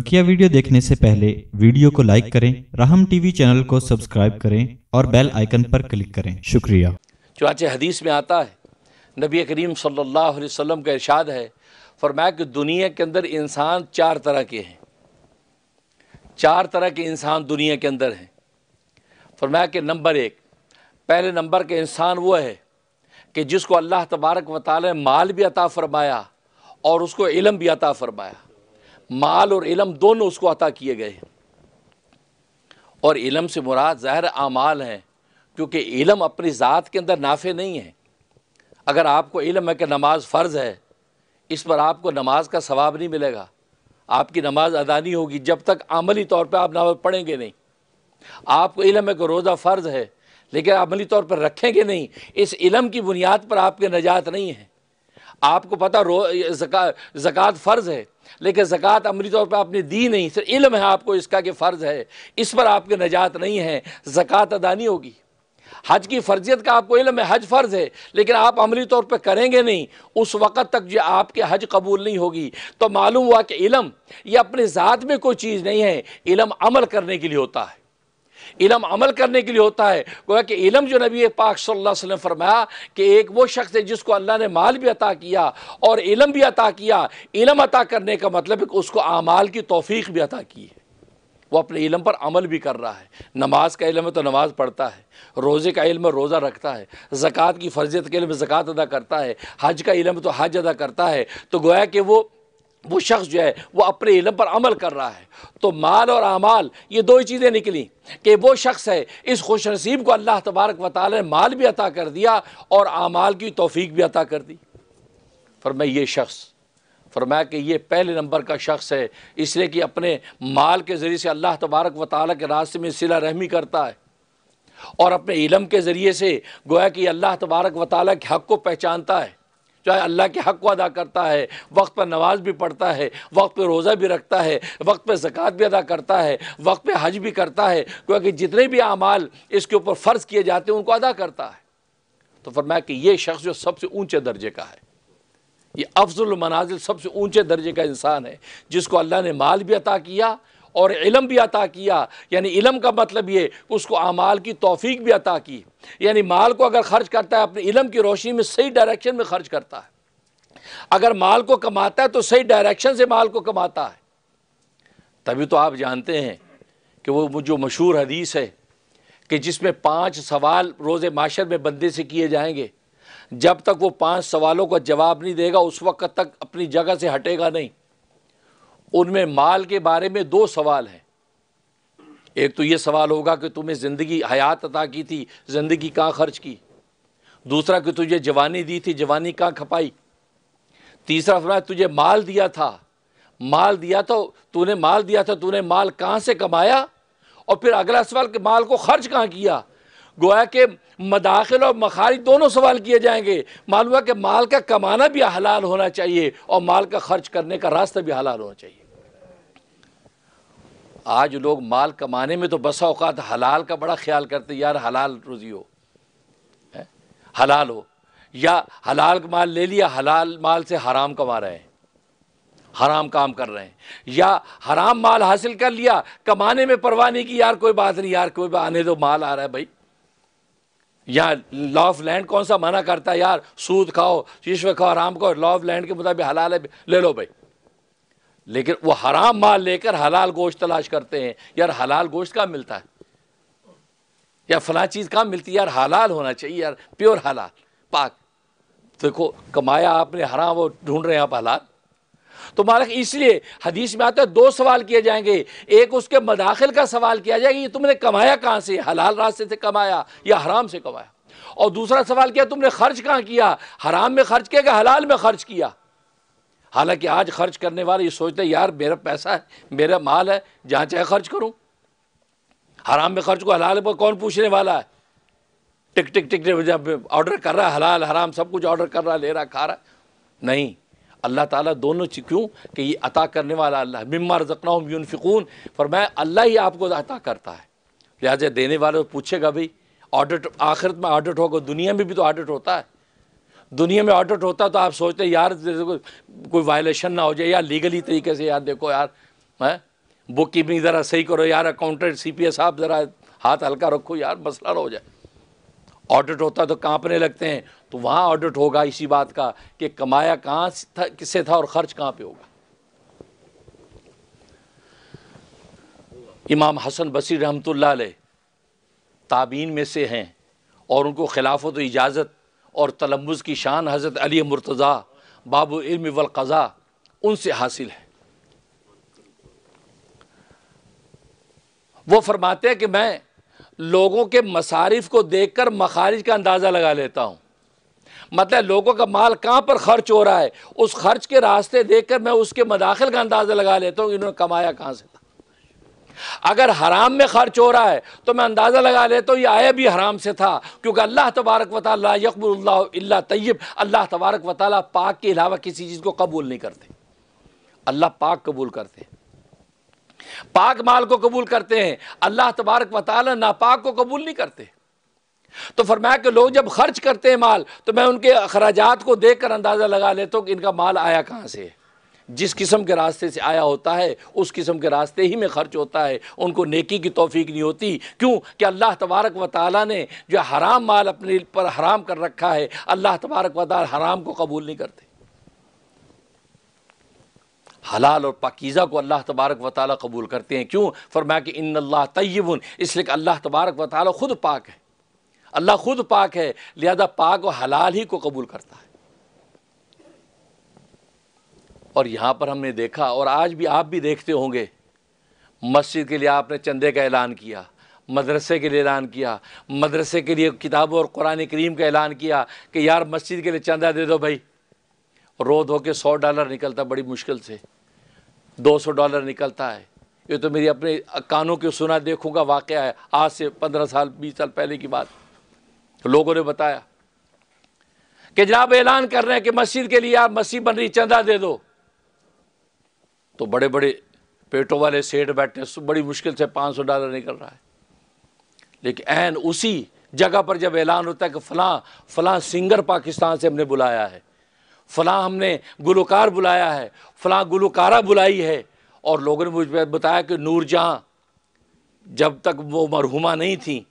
बकिया video देखने से पहले वीडियो को लाइक करें, राहम टीवी चैनल को सब्सक्राइब करें और बेल आइकन पर क्लिक करें। शुक्रिया। चुनांचे हदीस में आता है, नबी करीम सल्लल्लाहु अलैहि वसल्लम का इरशाद है, फरमाया कि दुनिया के अंदर इंसान चार तरह के हैं। चार तरह के इंसान दुनिया के अंदर हैं। फरमाया कि नंबर एक, पहले नंबर के इंसान वो है कि जिसको अल्लाह तबारक व तआला ने माल भी अता फरमाया और उसको इलम भी अता फरमाया। माल और इलम दोनों उसको अता किए गए हैं। और इलम से मुराद ज़ाहिर आमाल हैं, क्योंकि इलम अपनी ज़ात के अंदर नाफे नहीं है। अगर आपको इलम है कि नमाज फ़र्ज़ है, इस पर आपको नमाज का सवाब नहीं मिलेगा। आपकी नमाज अदा नहीं होगी जब तक अमली तौर पर आप नमाज पढ़ेंगे नहीं। आपको इलम है कि रोज़ा फ़र्ज़ है, लेकिन अमली तौर पर रखेंगे नहीं, इस इलम की बुनियाद पर आपके नजात नहीं है। आपको पता ज़कात फ़र्ज़ है, लेकिन ज़कात अमली तौर पर आपने दी नहीं, सिर्फ इल्म है आपको इसका कि फ़र्ज़ है, इस पर आपके नजात नहीं है, ज़कात अदा नहीं होगी। हज की फ़र्जियत का आपको इल्म है, हज फ़र्ज़ है, लेकिन आप अमली तौर पर करेंगे नहीं, उस वक़्त तक जो आपके हज कबूल नहीं होगी। तो मालूम हुआ कि इल्म ये अपने ज़ात में कोई चीज़ नहीं है, इल्म अमल करने के लिए होता है। इलम अमल करने के लिए होता है। गोया कि इलम जो नबी पाक सल्लल्लाहु अलैहि वसल्लम फरमाया कि एक वो शख्स है जिसको अल्लाह ने माल भी अता किया और इलम भी अता किया। इलम अता करने का मतलब है कि उसको आमाल की तौफीक भी अता की है, वो अपने इलम पर अमल भी कर रहा है। नमाज का इलम है तो नमाज पढ़ता है, रोज़े का इलम है रोज़ा रखता है, ज़कात की फ़र्ज़ियत के इलम ज़कात अदा करता है, हज का इलम है तो हज अदा करता है। तो गोया कि वो शख्स जो है वो अपने इलम पर अमल कर रहा है। तो माल और आमाल ये दो ही चीज़ें निकली कि वो शख्स है, इस खुश नसीब को अल्लाह तबारक व तआला ने माल भी अता कर दिया और आमाल की तौफीक भी अता कर दी। फरमाया ये शख्स, फरमाया कि ये पहले नंबर का शख्स है, इसलिए कि अपने माल के ज़रिए से अल्लाह तबारक व तआला के रास्ते में सिला रहमी करता है और अपने इलम के ज़रिए से गोया कि अल्लाह तबारक व तआला के हक़ को पहचानता है, चाहे अल्लाह के हक़ को अदा करता है, वक्त पर नमाज भी पढ़ता है, वक्त पर रोज़ा भी रखता है, वक्त पर ज़कात भी अदा करता है, वक्त पर हज भी करता है, क्योंकि जितने भी आमाल इसके ऊपर फ़र्ज़ किए जाते हैं उनको अदा करता है। तो फरमाया कि ये शख्स जो सबसे ऊंचे दर्जे का है, ये अफजल मनाजिल सबसे ऊंचे दर्जे का इंसान है, जिसको अल्लाह ने माल भी अता किया और इलम भी अता किया। यानी इलम का मतलब ये उसको आमाल की तौफीक भी अता की। यानी माल को अगर ख़र्च करता है अपने इलम की रोशनी में, सही डायरेक्शन में ख़र्च करता है। अगर माल को कमाता है तो सही डायरेक्शन से माल को कमाता है। तभी तो आप जानते हैं कि वो जो मशहूर हदीस है कि जिसमें 5 सवाल रोज़े माशर में बंदे से किए जाएंगे, जब तक वो 5 सवालों का जवाब नहीं देगा उस वक़्त तक अपनी जगह से हटेगा नहीं। उनमें माल के बारे में 2 सवाल हैं। एक तो ये सवाल होगा कि तुम्हें ज़िंदगी हयात अता की थी, ज़िंदगी कहाँ खर्च की। दूसरा कि तुझे जवानी दी थी, जवानी कहाँ खपाई। तीसरा फरमाया तुझे माल दिया था, माल दिया तो तूने माल दिया था, तूने माल कहाँ से कमाया। और फिर अगला सवाल कि माल को खर्च कहाँ किया। गोया के मदाखिल और मखारिज दोनों सवाल किए जाएंगे। मालूम हुआ कि माल का कमाना भी हलाल होना चाहिए और माल का खर्च करने का रास्ता भी हलाल होना चाहिए। आज लोग माल कमाने में तो बसा औकात हलाल का बड़ा ख्याल करते, यार हलाल रोज़ी हो, हलाल हो, या हलाल माल ले लिया, हलाल माल से हराम कमा रहे हैं, हराम काम कर रहे हैं, या हराम माल हासिल कर लिया, कमाने में परवाह नहीं की, यार कोई बात नहीं, यार कोई बात आने दो, माल आ रहा है भाई। या लॉ ऑफ लैंड कौन सा मना करता है, यार सूद खाओ, रिश्वत खाओ, हराम खाओ, लॉ ऑफ लैंड के मुताबिक हलाल है, ले लो भाई। लेकिन वो हराम माल लेकर हलाल गोश्त तलाश करते हैं, यार हलाल गोश्त कहाँ मिलता है, या फला चीज़ कहाँ मिलती है, यार हलाल होना चाहिए, यार प्योर हलाल पाक। देखो कमाया आपने हराम और ढूंढ रहे हैं आप हलाल। तो मालिक इसलिए हदीस में आता है 2 सवाल किए जाएंगे। एक उसके मदाखिल का सवाल किया जाएगा, ये तुमने कमाया कहाँ से, हलाल रास्ते से कमाया या हराम से कमाया। और दूसरा सवाल किया तुमने खर्च कहाँ किया, हराम में खर्च किया कि हलाल में खर्च किया। हालांकि आज खर्च करने वाले ये सोचते हैं, यार मेरा पैसा है, मेरा माल है, जहाँ चाहे खर्च करूँ, हराम में खर्च को हलाल पर कौन पूछने वाला है। टिक टिक टिक जब ऑर्डर कर रहा है, हलाल हराम सब कुछ ऑर्डर कर रहा है, ले रहा, खा रहा है। नहीं, अल्लाह ताला दोनों चीज़, क्यों कि ये अता करने वाला अल्लाह, मिम्मा रज़क़नाहुम युनफ़िक़ून, फरमाया अल्लाह ही आपको अता करता है। लिहाजा देने वाले पूछेगा भाई, ऑडिट आखिरत में ऑडिट होगा, दुनिया में भी तो ऑडिट होता है। दुनिया में ऑडिट होता तो आप सोचते यार कोई वायलेशन ना हो जाए, यार लीगली तरीके से, यार देखो यार है, बुक कीपिंग ज़रा सही करो यार, अकाउंटेंट सीपीए साहब ज़रा हाथ हल्का रखो यार, मसला ना हो जाए। ऑडिट होता तो कांपने लगते हैं, तो वहाँ ऑडिट होगा इसी बात का कि कमाया कहाँ था, किससे था और ख़र्च कहाँ पे होगा। इमाम हसन बसरी रहमतुल्लाह अलैह ताबीन में से हैं और उनको खिलाफत इजाज़त और तलम्बुज़ की शान हज़रत अली मुर्तज़ा बाबू इल्म वल क़ज़ा उनसे हासिल है। वो फरमाते हैं कि मैं लोगों के मसारिफ को देखकर मखारिज का अंदाज़ा लगा लेता हूँ, मतलब लोगों का माल कहाँ पर ख़र्च हो रहा है उस खर्च के रास्ते देखकर मैं उसके मदाखिल का अंदाज़ा लगा लेता हूँ, इन्होंने कमाया कहाँ से था। अगर हराम में खर्च हो रहा है तो मैं अंदाज़ा लगा लेता हूँ ये आया भी हराम से था, क्योंकि अल्लाह तबारक व तआला यक़बुलुल्लाहु इल्ला तय्यिब, अल्लाह तबारक व तआला पाक के अलावा किसी चीज़ को कबूल नहीं करते, अल्लाह पाक कबूल करते हैं, पाक माल को कबूल करते हैं, अल्लाह तबारक व तआला नापाक को कबूल नहीं करते। तो फरमाया कि लोग जब खर्च करते हैं माल तो मैं उनके अखराजात को देखकर अंदाज़ा लगा लेता हूँ कि इनका माल आया कहाँ से है। जिस किस्म के रास्ते से आया होता है उस किस्म के रास्ते ही में खर्च होता है, उनको नेकी की तौफीक नहीं होती, क्यों कि अल्लाह तबारक व तआला ने जो हराम माल अपने पर हराम कर रखा है, अल्लाह तबारक व तआला हराम को कबूल नहीं करते। हलाल और पाकीज़ा को अल्लाह तबारक व तआला कबूल करते हैं, क्यों? फरमाया कि इन्नल्लाह तय्यिबुन, इसलिए कि अल्लाह तबारक व तआला खुद पाक है, अल्लाह खुद पाक है, लिहाजा पाक और हलाल ही को कबूल करता है। और यहाँ पर हमने देखा और आज भी आप भी देखते होंगे, मस्जिद के लिए आपने चंदे का ऐलान किया, मदरसे के लिए ऐलान किया, मदरसे के लिए किताबों और कुरान करीम का ऐलान किया कि यार मस्जिद के लिए चंदा दे दो भाई, रो धो के $100 निकलता, बड़ी मुश्किल से $200 निकलता है। ये तो मेरी अपने कानों के सुना देखूंगा वाकया है, आज से 15 साल 20 साल पहले की बात। लोगों ने बताया कि जनाब ऐलान कर रहे हैं कि मस्जिद के लिए यार मस्जिद बन रही चंदा दे दो, तो बड़े बड़े पेटों वाले सेठ बैठे, बड़ी मुश्किल से $500 निकल रहा है। लेकिन ऐन उसी जगह पर जब ऐलान होता है कि फलां सिंगर पाकिस्तान से हमने बुलाया है, फ़लाँ हमने गुलकार बुलाया है, फ़लाँ गुलकारा बुलाई है, और लोगों ने मुझे बताया कि नूरजहाँ जब तक वो मरहुमा नहीं थी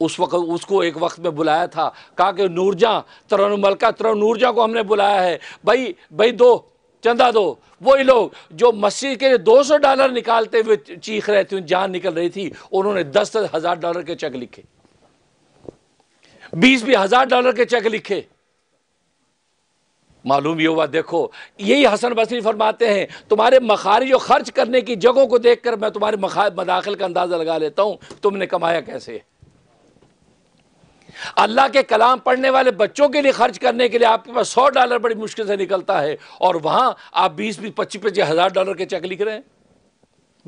उस वक्त उसको एक वक्त में बुलाया था, कहा कि नूरजहाँ तरण मलका तरण नूरजहाँ को हमने बुलाया है, भाई दो चंदा दो। वही लोग जो मस्जिद के लिए $200 निकालते हुए चीख रहे थे, जान निकल रही थी, उन्होंने $10,000 के चेक लिखे, $20,000 के चेक लिखे। मालूम ये हुआ, देखो यही हसन बसरी फरमाते हैं तुम्हारे मखारिज और ख़र्च करने की जगहों को देखकर मैं तुम्हारे मदाखिल का अंदाज़ा लगा लेता हूँ, तुमने कमाया कैसे। अल्लाह के कलाम पढ़ने वाले बच्चों के लिए खर्च करने के लिए आपके पास $100 बड़ी मुश्किल से निकलता है, और वहाँ आप $20,000-25,000 के चेक लिख रहे हैं।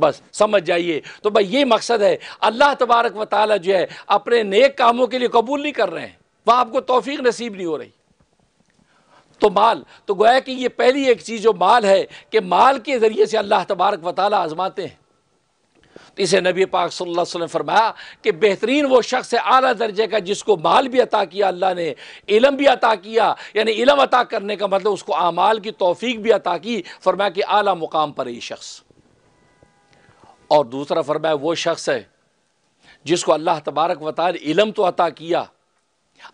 बस समझ जाइए, तो भाई ये मकसद है, अल्लाह तबारक व तआला जो है अपने नेक कामों के लिए कबूल नहीं कर रहे हैं, वहाँ आपको तौफीक नसीब नहीं हो रही। तो माल तो गोया कि ये पहली एक चीज़ जो माल है कि माल के ज़रिए से अल्लाह तबारक व तआला आजमाते हैं। तो इसे नबी पाक सल्लल्लाहु अलैहि वसल्लम फरमाया कि बेहतरीन वो शख्स है आला दर्जे का जिसको माल भी अता किया अल्लाह ने, इलम भी अता किया, यानी इलम अता करने का मतलब उसको आमाल की तौफीक भी अता की। फरमाया कि आला मुकाम पर ये शख्स, और दूसरा फरमाया वो शख्स है जिसको अल्लाह तबारक व तआला इलम तो अता किया,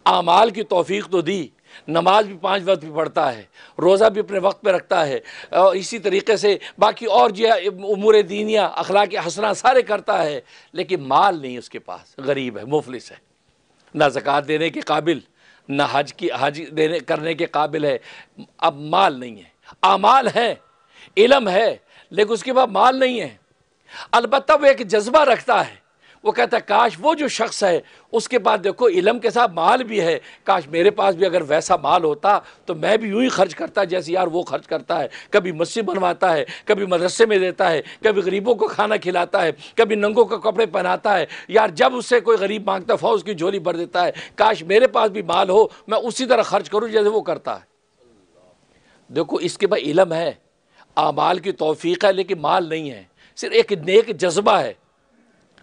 आमाल की तौफीक तो दी, नमाज भी 5 वक्त भी पढ़ता है, रोज़ा भी अपने वक्त पे रखता है, और इसी तरीके से बाकी और जो है उमूर दीनिया अखलाक हसना सारे करता है, लेकिन माल नहीं उसके पास, गरीब है, मुफलिस है, ना ज़कात देने के काबिल, ना हज देने करने के काबिल है। अब माल नहीं है, आमाल है, इलम है, लेकिन उसके पास माल नहीं है। अलबत्ता वो एक जज्बा रखता है, वो कहता है काश वो जो शख्स है उसके पास देखो इलम के साथ माल भी है, काश मेरे पास भी अगर वैसा माल होता तो मैं भी यूँ ही खर्च करता जैसे यार वो खर्च करता है, कभी मस्जिद बनवाता है, कभी मदरसे में देता है, कभी गरीबों को खाना खिलाता है, कभी नंगों को कपड़े पहनाता है। यार जब उससे कोई गरीब मांगता है उसकी झोली भर देता है, काश मेरे पास भी माल हो मैं उसी तरह खर्च करूँ जैसे वो करता है। देखो इसके पास इलम है, आमाल की तौफीक है, लेकिन माल नहीं है, सिर्फ एक नेक जज्बा है।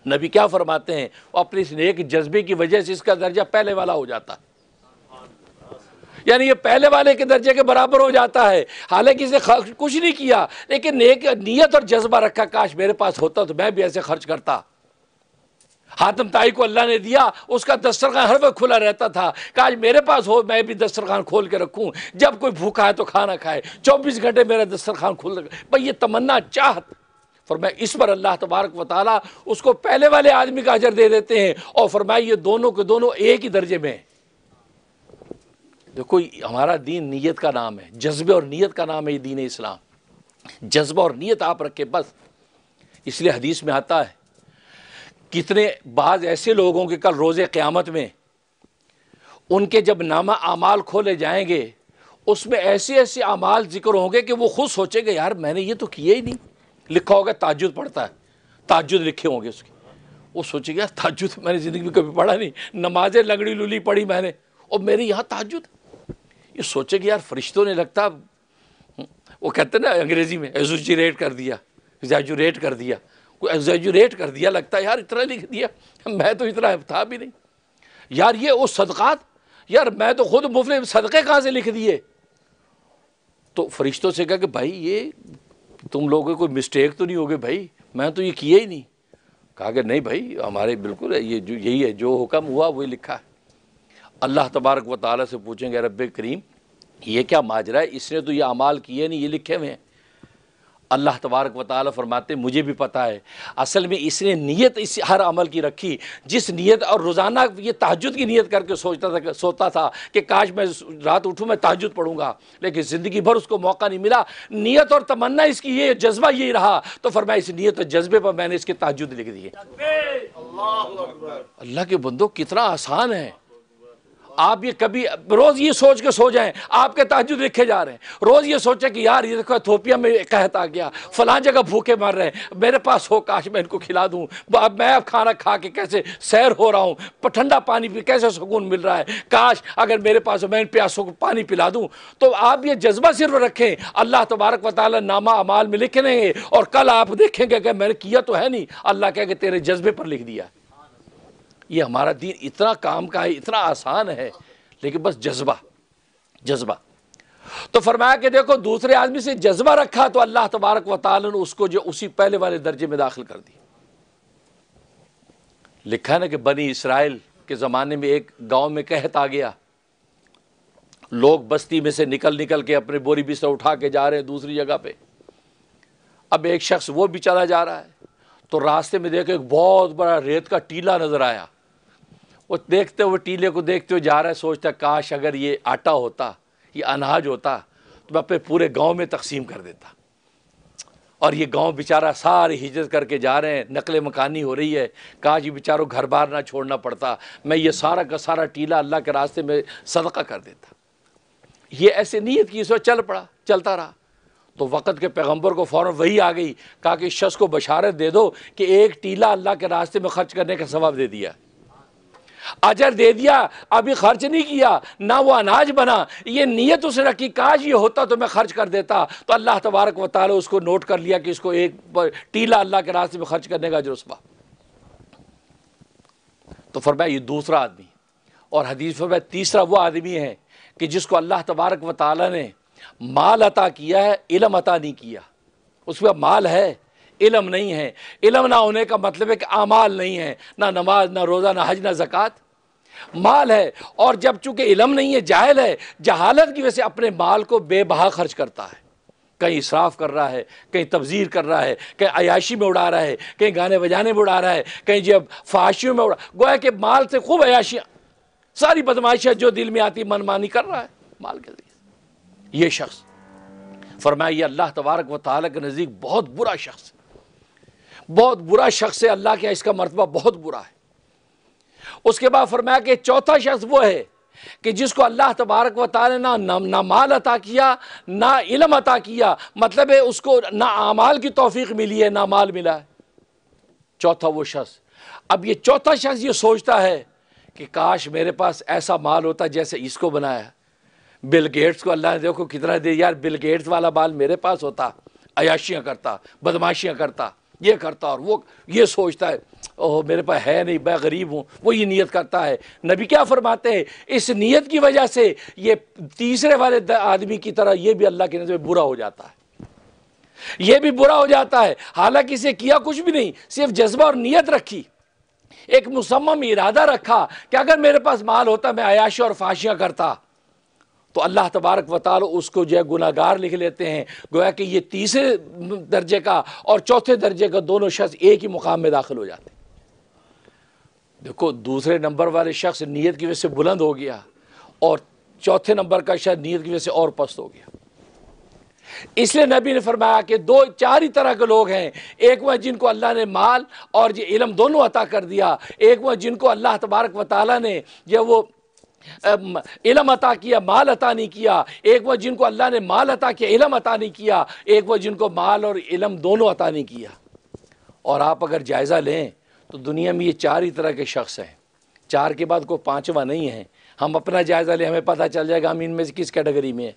नबी क्या फरमाते हैं, अपने इस नेक जज्बे की वजह से इसका दर्जा पहले वाला हो जाता, यानी ये पहले वाले के दर्जे के बराबर हो जाता है। हालांकि इसने कुछ नहीं किया, लेकिन एक नीयत और जज्बा रखा, काश मेरे पास होता तो मैं भी ऐसे खर्च करता। हातम ताई को अल्लाह ने दिया, उसका दस्तरखान हर वक्त खुला रहता था, काश मेरे पास हो मैं भी दस्तरखान खोल के रखूं, जब कोई भूखा है तो खाना खाए, 24 घंटे मेरा दस्तरखान खुल रखा। भाई ये तमन्ना, चाहत, फरमाया इस पर अल्लाह तबारक व तआला उसको पहले वाले आदमी का अजर दे देते हैं। और फरमाया ये दोनों के दोनों एक ही दर्जे में। देखो हमारा दीन नीयत का नाम है, जज्बे और नीयत का नाम है ये दीन इस्लाम। जज्बा और नीयत आप रखें बस। इसलिए हदीस में आता है कितने बाज ऐसे लोगों के कल रोज़े क़यामत में उनके जब नामा आमाल खोले जाएंगे, उसमें ऐसे ऐसे आमाल जिक्र होंगे कि वो खुद सोचेंगे यार मैंने ये तो किया ही नहीं। लिखा होगा ताजुद पढ़ता है, ताजुद लिखे होंगे उसके, वो सोचेंगे यार ताजुद मैंने ज़िंदगी में कभी पढ़ा नहीं, नमाजें लंगड़ी लूली पढ़ी मैंने और मेरे यहाँ ताजुद। ये सोचेंगे यार फरिश्तों ने लगता, वो कहते ना अंग्रेज़ी में एजुजरेट कर दिया, एग्जैजुरेट कर दिया, कोई एग्जैजुरेट कर दिया, लगता है यार इतना लिख दिया, मैं तो इतना था भी नहीं यार। ये वो सदक़ात, यार मैं तो खुद मुफ्त सदक़े कहाँ से लिख दिए। तो फरिश्तों से कहा कि भाई ये तुम लोगों को कोई मिस्टेक तो नहीं होगी भाई, मैं तो ये किया ही नहीं। कहा कि नहीं भाई हमारे बिल्कुल ये जो यही है, जो हुक्म हुआ वही लिखा है। अल्लाह तबारक व तआला से पूछेंगे रब्बे करीम ये क्या माजरा है, इसने तो ये अमाल किए नहीं, ये लिखे हुए हैं। अल्लाह तबारक व तआला फरमाते मुझे भी पता है, असल में इसने नीयत इस हर अमल की रखी, जिस नीयत और रोज़ाना ये तहज्जुद की नीयत करके सोता था कि काश मैं रात उठूँ मैं तहज्जुद पढ़ूँगा, लेकिन ज़िंदगी भर उसको मौका नहीं मिला। नीयत और तमन्ना इसकी ये जज्बा यही रहा, तो फरमाया इस नीयत और जज्बे पर मैंने इसके तहज्जुद लिख दिए। अल्लाह के बंदो कितना आसान है। आप ये कभी रोज़ ये सोच के सो जाएं आपके ताज्जुद लिखे जा रहे हैं, रोज़ ये सोचें कि यार ये देखो एथोपिया में कहत आ गया, फलां जगह भूखे मर रहे हैं, मेरे पास हो काश मैं इनको खिला दूं, अब मैं खाना खा के कैसे सैर हो रहा हूँ, ठंडा पानी पी कैसे सुकून मिल रहा है, काश अगर मेरे पास हो मैं इन प्यासों को पानी पिला दूँ। तो आप ये जज्बा सिर्फ रखें, अल्लाह तबारक व तआला नामा अमाल में लिख लेंगे और कल आप देखेंगे कि मैंने किया तो है नहीं, अल्लाह कह के तेरे जज्बे पर लिख दिया। ये हमारा दीन इतना काम का है, इतना आसान है, लेकिन बस जज्बा। तो फरमाया कि देखो दूसरे आदमी से जज्बा रखा तो अल्लाह तबारक व तआला ने उसको जो उसी पहले वाले दर्जे में दाखिल कर दिया। लिखा है ना कि बनी इसराइल के ज़माने में एक गांव में कहत आ गया, लोग बस्ती में से निकल के अपने बोरी बिस्तर उठा के जा रहे हैं दूसरी जगह पर। अब एक शख्स वो भी चला जा रहा है, तो रास्ते में देखो एक बहुत बड़ा रेत का टीला नज़र आया, वो देखते हुए टीले को देखते हुए जा रहा है, सोचता काश अगर ये आटा होता, ये अनाज होता तो मैं अपने पूरे गांव में तकसीम कर देता। और ये गांव बेचारा सारी हिजरत करके जा रहे हैं, नकल मकानी हो रही है, काश ये बेचारों घर बार ना छोड़ना पड़ता, मैं ये सारा का सारा टीला अल्लाह के रास्ते में सदका कर देता। ये ऐसे नीयत की सोच चल पड़ा, चलता रहा। तो वक़्त के पैगंबर को फ़ौरन वही आ गई, कहा कि शख्स को बशारत दे दो कि एक टीला अल्लाह के रास्ते में खर्च करने का सवाब दे दिया, अजर दे दिया, अभी खर्च नहीं किया, ना वो अनाज बना, ये नीयत उसने रखी काश ये होता तो मैं खर्च कर देता, तो अल्लाह तबारक व तआला उसको नोट कर लिया कि इसको एक टीला अल्लाह के रास्ते में खर्च करने का जज्बा। तो फरमाया ये दूसरा आदमी, और हदीस फरमाया तीसरा वो आदमी है कि जिसको अल्लाह तबारक व तआला ने माल अता किया है, इलम अता नहीं किया। उसमें माल है इलम नहीं है। इलम ना होने का मतलब है कि आमाल नहीं है, ना नमाज, ना रोज़ा, ना हज, ना ज़कात। माल है और जब चूँकि इलम नहीं है, जाहिल है, जहालत की वजह से अपने माल को बेबहा खर्च करता है, कहीं इसराफ कर रहा है, कहीं तबज़ीर कर रहा है, कहीं अयाशी में उड़ा रहा है, कहीं गाने बजाने में उड़ा रहा है, कहीं जब फहाशियों में उड़ा, गोया कि माल से खूब अयाशियाँ, सारी बदमाशियाँ जो दिल में आती मनमानी कर रहा है माल के लिए। ये शख्स फरमाया अल्लाह तबारक व तआला के नज़दीक बहुत बुरा शख्स है, बहुत बुरा शख्स है, अल्लाह के इसका मर्तबा बहुत बुरा है। उसके बाद फरमाया कि चौथा शख्स वो है कि जिसको अल्लाह तबारक व तआला ने ना माल अता किया, ना इलम अता किया, मतलब है उसको ना आमाल की तौफीक मिली है, ना माल मिला है। चौथा वो शख्स। अब ये चौथा शख्स ये सोचता है कि काश मेरे पास ऐसा माल होता जैसे इसको बनाया, बिल गेट्स को अल्लाह ने देखो कितना दे, यार बिल गेट्स वाला माल मेरे पास होता, अयाशियाँ करता, बदमाशियाँ करता, ये करता और वो ये सोचता है ओह मेरे पास है नहीं, मैं गरीब हूँ, वो ये नीयत करता है। नबी क्या फरमाते हैं, इस नीयत की वजह से ये तीसरे वाले आदमी की तरह ये भी अल्लाह की नज़र में बुरा हो जाता है, ये भी बुरा हो जाता है, हालांकि इसे किया कुछ भी नहीं, सिर्फ जज्बा और नीयत रखी, एक मुसम्मम इरादा रखा कि अगर मेरे पास माल होता मैं अयाशी और फाशियाँ करता, तो अल्लाह तबारक व तआला उसको जो है गुनाहगार लिख लेते हैं। गोया कि ये तीसरे दर्जे का और चौथे दर्जे का दोनों शख्स एक ही मुकाम में दाखिल हो जाते हैं। देखो, दूसरे नंबर वाले शख्स नीयत की वजह से बुलंद हो गया और चौथे नंबर का शख्स नीयत की वजह से और पस्त हो गया। इसलिए नबी ने फरमाया कि दो चार ही तरह के लोग हैं, एक वह जिनको अल्लाह ने माल और ये इलम दोनों अता कर दिया, एक वह जिनको अल्लाह तबारक व तआला ने जो वो इलम अता किया माल अता नहीं किया, एक वह जिनको अल्लाह ने माल अता किया इलम अता नहीं किया, एक वह जिनको माल और इलम दोनों अता नहीं किया। और आप अगर जायज़ा लें तो दुनिया में ये चार ही तरह के शख्स हैं, चार के बाद कोई पाँचवा नहीं है। हम अपना जायज़ा लें, हमें पता चल जाएगा हम इनमें से किस कैटेगरी में हैं।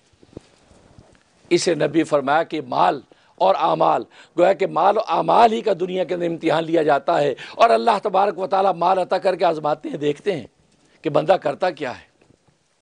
इसे नबी फरमाया कि माल और आमाल, गोया कि माल और आमाल ही का दुनिया के अंदर इम्तिहान लिया जाता है और अल्लाह तबारक व तआला माल अता करके आजमाते हैं, देखते हैं कि बंदा करता क्या है।